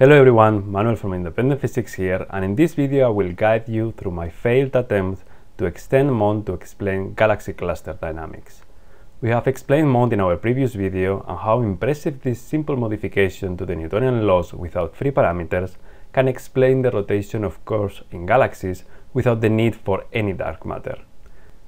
Hello everyone, Manuel from Independent Physics here, and in this video I will guide you through my failed attempt to extend MOND to explain galaxy cluster dynamics. We have explained MOND in our previous video and how impressive this simple modification to the Newtonian laws without free parameters can explain the rotation of cores in galaxies without the need for any dark matter.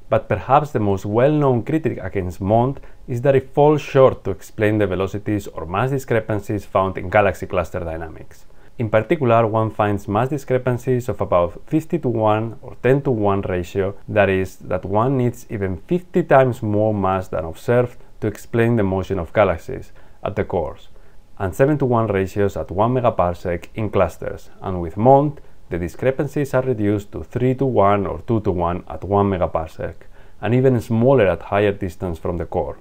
But perhaps the most well-known critic against MOND is that it falls short to explain the velocities or mass discrepancies found in galaxy cluster dynamics. In particular, one finds mass discrepancies of about 50:1 or 10:1 ratio, that is, that one needs even 50 times more mass than observed to explain the motion of galaxies at the cores, and 7:1 ratios at 1 megaparsec in clusters, and with MOND, the discrepancies are reduced to 3:1 or 2:1 at 1 megaparsec, and even smaller at higher distance from the core.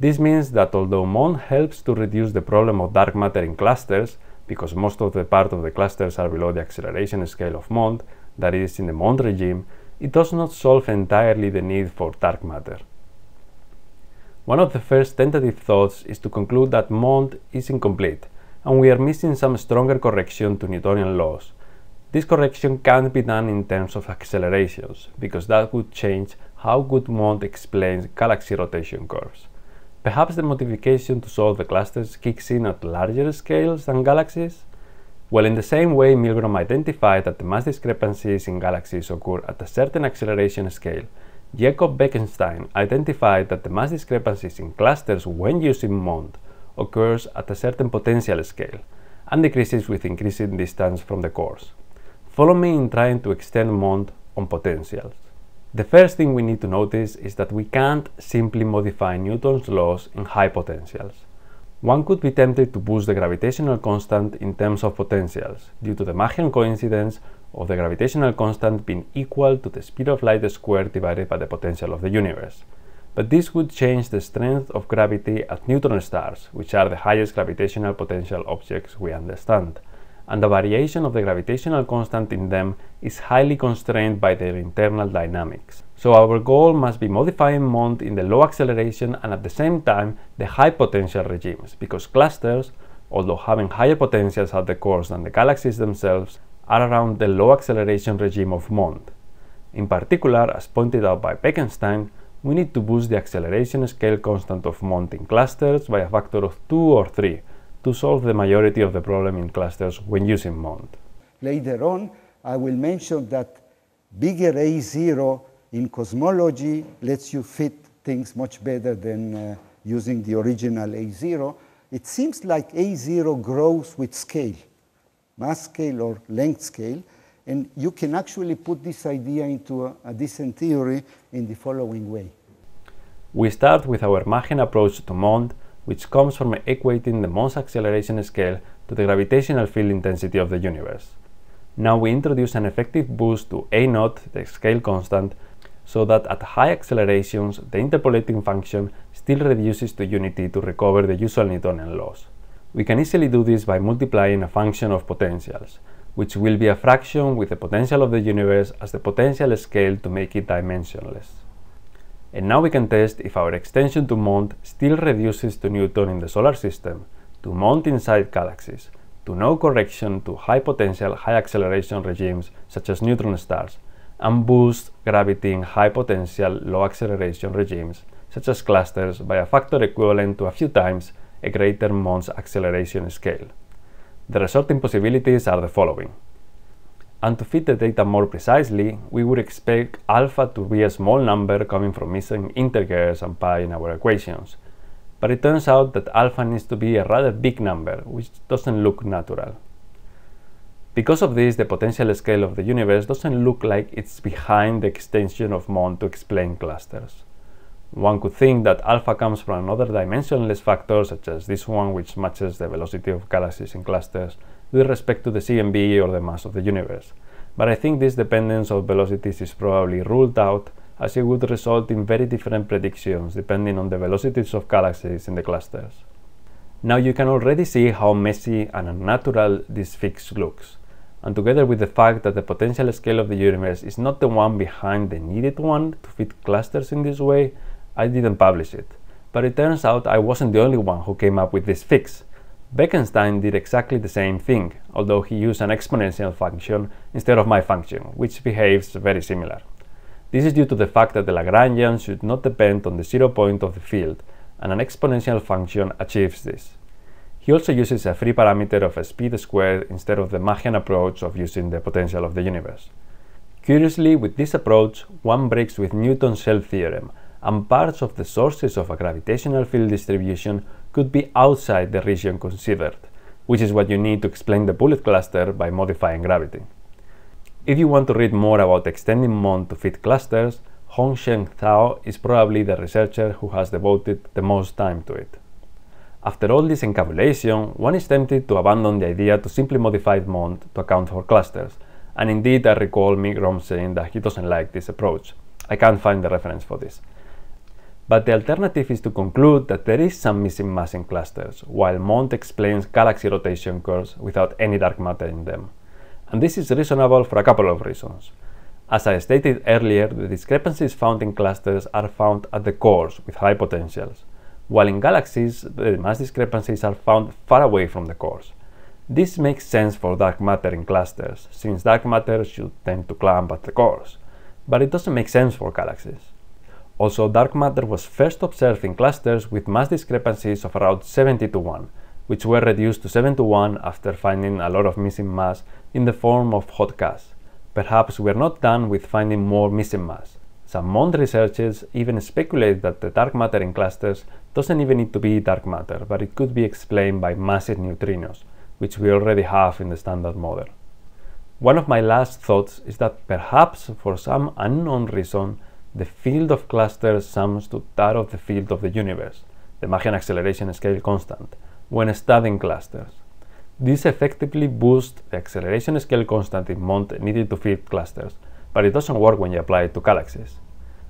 This means that although MOND helps to reduce the problem of dark matter in clusters, because most of the part of the clusters are below the acceleration scale of MOND, that is, in the MOND regime, it does not solve entirely the need for dark matter. One of the first tentative thoughts is to conclude that MOND is incomplete, and we are missing some stronger correction to Newtonian laws. This correction can't be done in terms of accelerations, because that would change how good MOND explains galaxy rotation curves. Perhaps the modification to solve the clusters kicks in at larger scales than galaxies? Well, in the same way Milgrom identified that the mass discrepancies in galaxies occur at a certain acceleration scale, Jacob Bekenstein identified that the mass discrepancies in clusters when using MOND occurs at a certain potential scale, and decreases with increasing distance from the cores. Follow me in trying to extend MOND on potentials. The first thing we need to notice is that we can't simply modify Newton's laws in high potentials. One could be tempted to boost the gravitational constant in terms of potentials, due to the Machian coincidence of the gravitational constant being equal to the speed of light squared divided by the potential of the universe. But this would change the strength of gravity at neutron stars, which are the highest gravitational potential objects we understand, and the variation of the gravitational constant in them is highly constrained by their internal dynamics. So our goal must be modifying MOND in the low acceleration and at the same time the high potential regimes, because clusters, although having higher potentials at the cores than the galaxies themselves, are around the low acceleration regime of MOND. In particular, as pointed out by Bekenstein, we need to boost the acceleration scale constant of MOND in clusters by a factor of 2 or 3, to solve the majority of the problem in clusters when using MOND. Later on, I will mention that bigger A0 in cosmology lets you fit things much better than using the original A0. It seems like A0 grows with scale, mass scale or length scale, and you can actually put this idea into a decent theory in the following way. We start with our Machian approach to MOND, which comes from equating the MOND's acceleration scale to the gravitational field intensity of the universe. Now we introduce an effective boost to A0, the scale constant, so that at high accelerations the interpolating function still reduces to unity to recover the usual Newtonian laws. We can easily do this by multiplying a function of potentials, which will be a fraction with the potential of the universe as the potential scale to make it dimensionless. And now we can test if our extension to MOND still reduces to Newton in the solar system, to MOND inside galaxies, to no correction to high potential, high acceleration regimes such as neutron stars, and boosts gravity in high potential, low acceleration regimes such as clusters by a factor equivalent to a few times a greater MOND's acceleration scale. The resulting possibilities are the following. And to fit the data more precisely, we would expect alpha to be a small number coming from missing integers and pi in our equations. But it turns out that alpha needs to be a rather big number, which doesn't look natural. Because of this, the potential scale of the universe doesn't look like it's behind the extension of MOND to explain clusters. One could think that alpha comes from another dimensionless factor, such as this one, which matches the velocity of galaxies in clusters with respect to the CMB or the mass of the universe. But I think this dependence of velocities is probably ruled out, as it would result in very different predictions depending on the velocities of galaxies in the clusters. Now you can already see how messy and unnatural this fix looks, and together with the fact that the potential scale of the universe is not the one behind the needed one to fit clusters in this way, I didn't publish it. But it turns out I wasn't the only one who came up with this fix. Bekenstein did exactly the same thing, although he used an exponential function instead of my function, which behaves very similar. This is due to the fact that the Lagrangian should not depend on the zero point of the field, and an exponential function achieves this. He also uses a free parameter of speed squared instead of the Machian approach of using the potential of the universe. Curiously, with this approach, one breaks with Newton's shell theorem, and parts of the sources of a gravitational field distribution could be outside the region considered, which is what you need to explain the bullet cluster by modifying gravity. If you want to read more about extending MOND to fit clusters, Hongsheng Zhao is probably the researcher who has devoted the most time to it. After all this encapsulation, one is tempted to abandon the idea to simply modify MOND to account for clusters, and indeed I recall Milgrom saying that he doesn't like this approach. I can't find the reference for this. But the alternative is to conclude that there is some missing mass in clusters, while MOND explains galaxy rotation curves without any dark matter in them. And this is reasonable for a couple of reasons. As I stated earlier, the discrepancies found in clusters are found at the cores with high potentials, while in galaxies the mass discrepancies are found far away from the cores. This makes sense for dark matter in clusters, since dark matter should tend to clump at the cores, but it doesn't make sense for galaxies. Also, dark matter was first observed in clusters with mass discrepancies of around 70:1, which were reduced to 7:1 after finding a lot of missing mass in the form of hot gas. Perhaps we are not done with finding more missing mass. Some MOND researchers even speculate that the dark matter in clusters doesn't even need to be dark matter, but it could be explained by massive neutrinos, which we already have in the standard model. One of my last thoughts is that perhaps for some unknown reason, the field of clusters sums to that of the field of the universe, the Machian acceleration scale constant, when studying clusters. This effectively boosts the acceleration scale constant in MOND needed to fit clusters, but it doesn't work when you apply it to galaxies.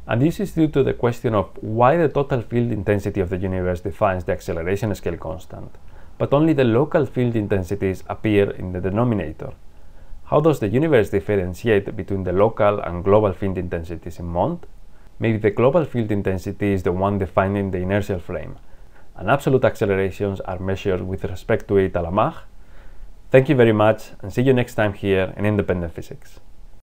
And this is due to the question of why the total field intensity of the universe defines the acceleration scale constant, but only the local field intensities appear in the denominator. How does the universe differentiate between the local and global field intensities in MOND? Maybe the global field intensity is the one defining the inertial frame, and absolute accelerations are measured with respect to it a la Mach. Thank you very much, and see you next time here in Independent Physics.